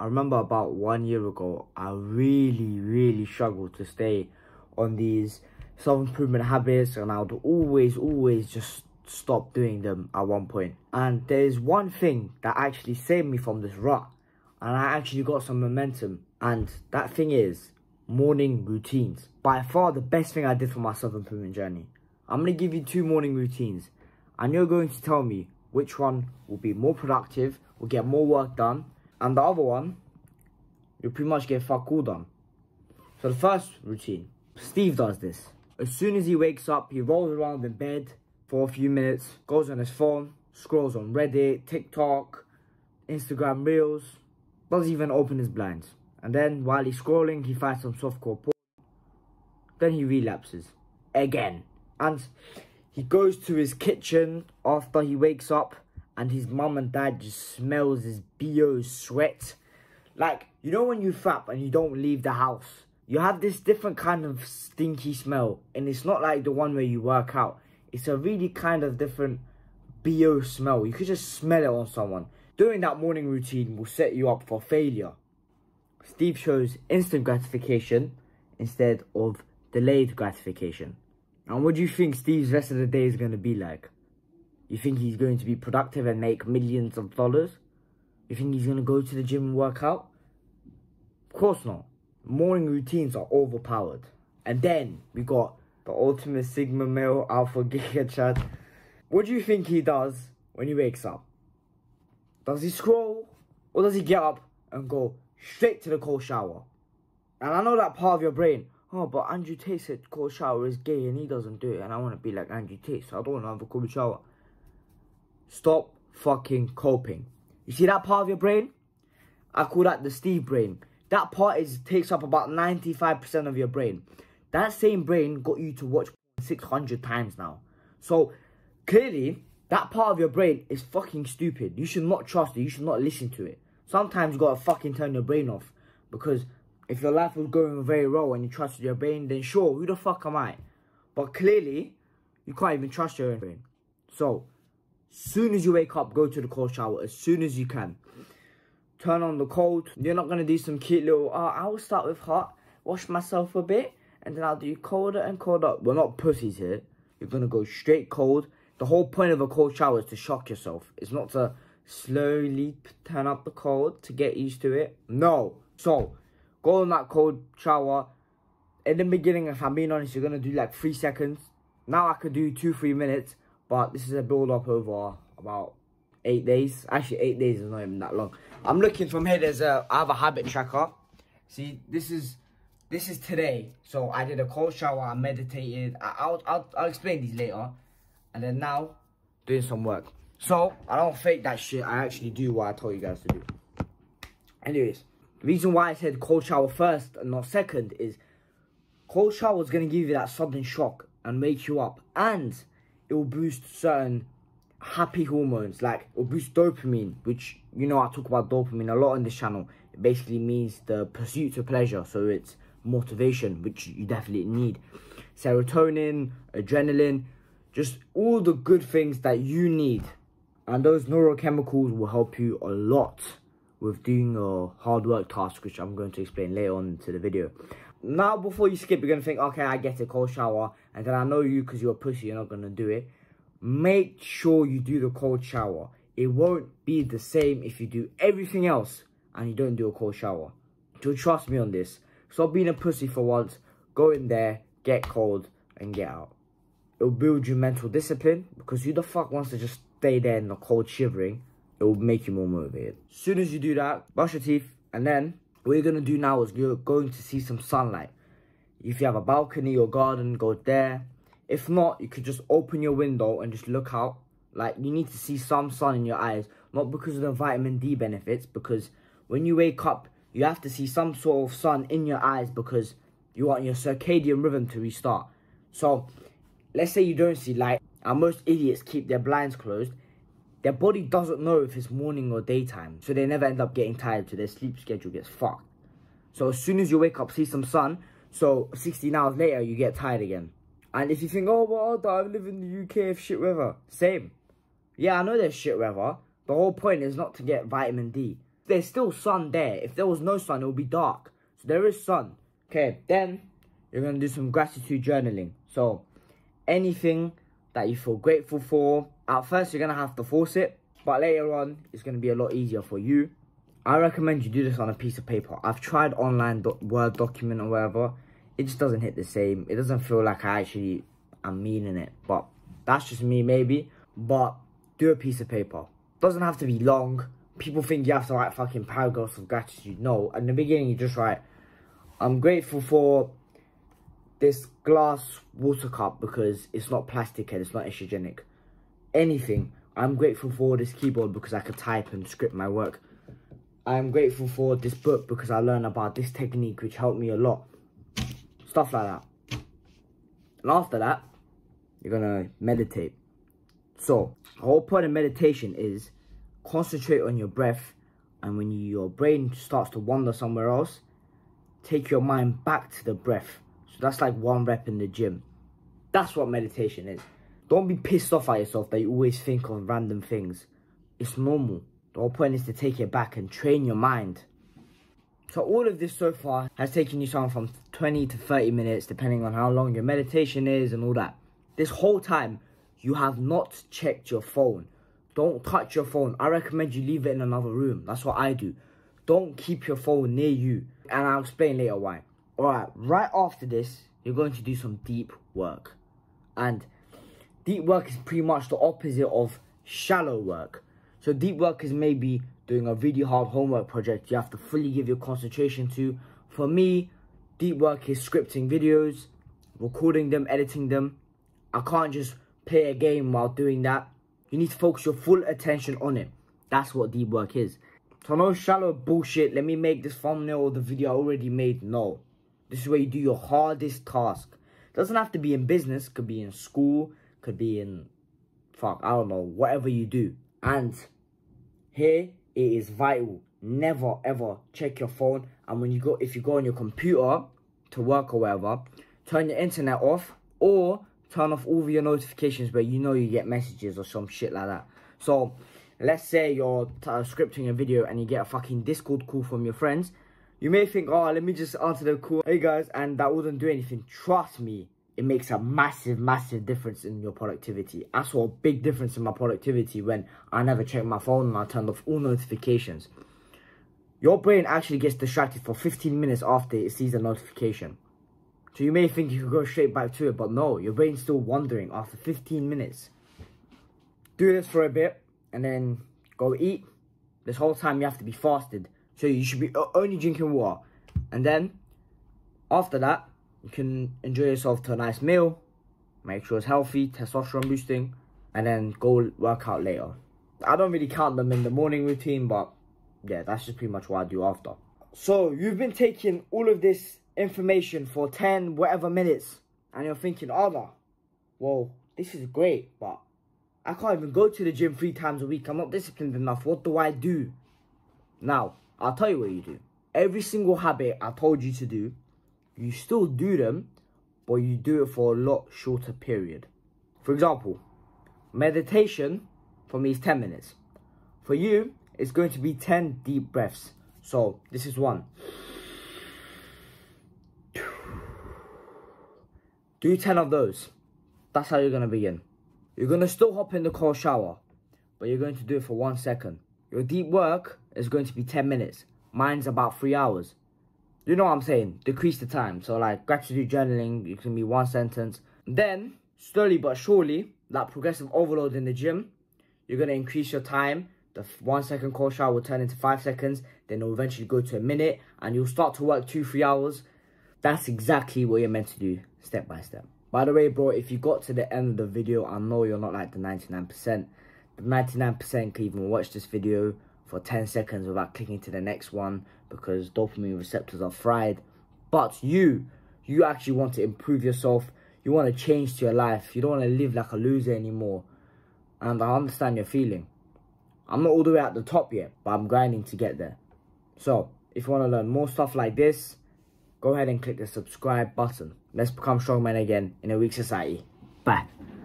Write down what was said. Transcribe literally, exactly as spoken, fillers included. I remember about one year ago, I really, really struggled to stay on these self-improvement habits, and I would always, always just stop doing them at one point. And there's one thing that actually saved me from this rut, and I actually got some momentum, and that thing is morning routines. By far the best thing I did for my self-improvement journey. I'm going to give you two morning routines, and you're going to tell me which one will be more productive, will get more work done, and the other one, you'll pretty much get fuck all done. So the first routine, Steve does this. As soon as he wakes up, he rolls around in bed for a few minutes, goes on his phone, scrolls on Reddit, TikTok, Instagram Reels, doesn't even open his blinds. And then while he's scrolling, he finds some softcore porn. Then he relapses again. And he goes to his kitchen after he wakes up, and his mum and dad just smells his B O sweat. Like, you know when you fap and you don't leave the house? You have this different kind of stinky smell, and it's not like the one where you work out. It's a really kind of different B O smell. You could just smell it on someone. Doing that morning routine will set you up for failure. Steve shows instant gratification instead of delayed gratification. And what do you think Steve's rest of the day is going to be like? You think he's going to be productive and make millions of dollars? You think he's going to go to the gym and work out? Of course not. Morning routines are overpowered. And then we got the ultimate sigma male alpha giga chad. What do you think he does when he wakes up? Does he scroll, or does he get up and go straight to the cold shower? And I know that part of your brain, oh, but Andrew Tate said cold shower is gay and he doesn't do it, and I want to be like Andrew Tate, so I don't want to have a cold shower. Stop fucking coping. You see that part of your brain? I call that the Steve brain. That part is takes up about ninety-five percent of your brain. That same brain got you to watch six hundred times now. So clearly, that part of your brain is fucking stupid. You should not trust it. You should not listen to it. Sometimes you gotta fucking turn your brain off, because if your life was going very well and you trusted your brain, then sure, who the fuck am I? But clearly, you can't even trust your own brain. So, as soon as you wake up, go to the cold shower as soon as you can. Turn on the cold. You're not gonna do some cute little, uh, I will start with hot, wash myself a bit, and then I'll do colder and colder. We're not pussies here. You're gonna go straight cold. The whole point of a cold shower is to shock yourself. It's not to slowly turn up the cold to get used to it. No. So, go on that cold shower. In the beginning, if I'm being honest, you're going to do like three seconds. Now I could do two, three minutes. But this is a build up over about eight days. Actually, eight days is not even that long. I'm looking from here. There's a, I have a habit tracker. See, this is, this is today. So I did a cold shower. I meditated. I, I'll, I'll, I'll explain these later. And then now, doing some work. So, I don't fake that shit. I actually do what I told you guys to do. Anyways, the reason why I said cold shower first and not second is cold shower is going to give you that sudden shock and wake you up. And it will boost certain happy hormones. Like, it will boost dopamine, which, you know, I talk about dopamine a lot on this channel. It basically means the pursuit of pleasure. So, it's motivation, which you definitely need. Serotonin, adrenaline, just all the good things that you need. And those neurochemicals will help you a lot with doing your hard work task, which I'm going to explain later on into the video. Now, before you skip, you're going to think, okay, I get a cold shower, and then I know you because you're a pussy, you're not going to do it. Make sure you do the cold shower. It won't be the same if you do everything else and you don't do a cold shower. So trust me on this. Stop being a pussy for once. Go in there, get cold, and get out. It'll build your mental discipline, because who the fuck wants to just stay there in the cold shivering? It will make you more motivated. As soon as you do that, brush your teeth, and then what you're gonna do now is you're going to see some sunlight. If you have a balcony or garden, go there. If not, you could just open your window and just look out. Like, you need to see some sun in your eyes, not because of the vitamin D benefits, because when you wake up, you have to see some sort of sun in your eyes, because you want your circadian rhythm to restart. So, let's say you don't see light, and most idiots keep their blinds closed. Their body doesn't know if it's morning or daytime, so they never end up getting tired, so their sleep schedule gets fucked. So as soon as you wake up, see some sun, so sixteen hours later, you get tired again. And if you think, oh, well, I live in the U K, if shit weather. Same. Yeah, I know there's shit weather. The whole point is not to get vitamin D. there's still sun there. If there was no sun, it would be dark. So there is sun. Okay, then you're going to do some gratitude journaling. So anything that you feel grateful for, at first you're going to have to force it, but later on it's going to be a lot easier for you. I recommend you do this on a piece of paper. I've tried online do Word document or whatever. It just doesn't hit the same. It doesn't feel like I actually am meaning it. But that's just me maybe. But do a piece of paper. Doesn't have to be long. People think you have to write fucking paragraphs of gratitude. No, in the beginning you just write, I'm grateful for this glass water cup because it's not plastic and it's not estrogenic. Anything. I'm grateful for this keyboard because I could type and script my work. I'm grateful for this book because I learned about this technique which helped me a lot. Stuff like that. And after that, you're going to meditate. So, the whole point of meditation is concentrate on your breath, and when you, your brain starts to wander somewhere else, take your mind back to the breath. So that's like one rep in the gym. That's what meditation is. Don't be pissed off at yourself that you always think of random things. It's normal. The whole point is to take it back and train your mind. So all of this so far has taken you somewhere from twenty to thirty minutes, depending on how long your meditation is and all that. This whole time, you have not checked your phone. Don't touch your phone. I recommend you leave it in another room. That's what I do. Don't keep your phone near you. And I'll explain later why. Alright, right after this, you're going to do some deep work. And deep work is pretty much the opposite of shallow work. So deep work is maybe doing a really hard homework project you have to fully give your concentration to. For me, deep work is scripting videos, recording them, editing them. I can't just play a game while doing that. You need to focus your full attention on it. That's what deep work is. So no shallow bullshit, let me make this thumbnail of the video I already made. No. This is where you do your hardest task. Doesn't have to be in business, could be in school, could be in, fuck, I don't know, whatever you do. And here it is vital, never ever check your phone. And when you go, if you go on your computer to work or whatever, turn your internet off or turn off all of your notifications where you know you get messages or some shit like that. So let's say you're uh, scripting a video and you get a fucking Discord call from your friends. You may think, oh, let me just answer the call, hey guys, and that wouldn't do anything. Trust me, it makes a massive, massive difference in your productivity. I saw a big difference in my productivity when I never checked my phone and I turned off all notifications. Your brain actually gets distracted for fifteen minutes after it sees a notification. So you may think you could go straight back to it, but no, your brain's still wandering after fifteen minutes. Do this for a bit and then go eat. This whole time you have to be fasted. So you should be only drinking water. And then after that, you can enjoy yourself to a nice meal, make sure it's healthy, testosterone boosting, and then go work out later. I don't really count them in the morning routine, but yeah, that's just pretty much what I do after. So you've been taking all of this information for ten whatever minutes, and you're thinking, oh, well, this is great, but I can't even go to the gym three times a week. I'm not disciplined enough. What do I do? Now, I'll tell you what you do. Every single habit I told you to do, you still do them, but you do it for a lot shorter period. For example, meditation for me is ten minutes. For you, it's going to be ten deep breaths. So this is one. Do ten of those. That's how you're going to begin. You're going to still hop in the cold shower, but you're going to do it for one second. Your deep work is going to be ten minutes. Mine's about three hours. You know what I'm saying? Decrease the time. So like gratitude journaling, it can be one sentence. Then, slowly but surely, that progressive overload in the gym, you're going to increase your time. The one second cold shower will turn into five seconds. Then it'll eventually go to a minute. And you'll start to work two, three hours. That's exactly what you're meant to do, step by step. By the way, bro, if you got to the end of the video, I know you're not like the ninety-nine percent. The ninety-nine percent can even watch this video for ten seconds without clicking to the next one because dopamine receptors are fried. But you, you actually want to improve yourself. You want to change to your life. You don't want to live like a loser anymore. And I understand your feeling. I'm not all the way at the top yet, but I'm grinding to get there. So, if you want to learn more stuff like this, go ahead and click the subscribe button. Let's become strong men again in a weak society. Bye.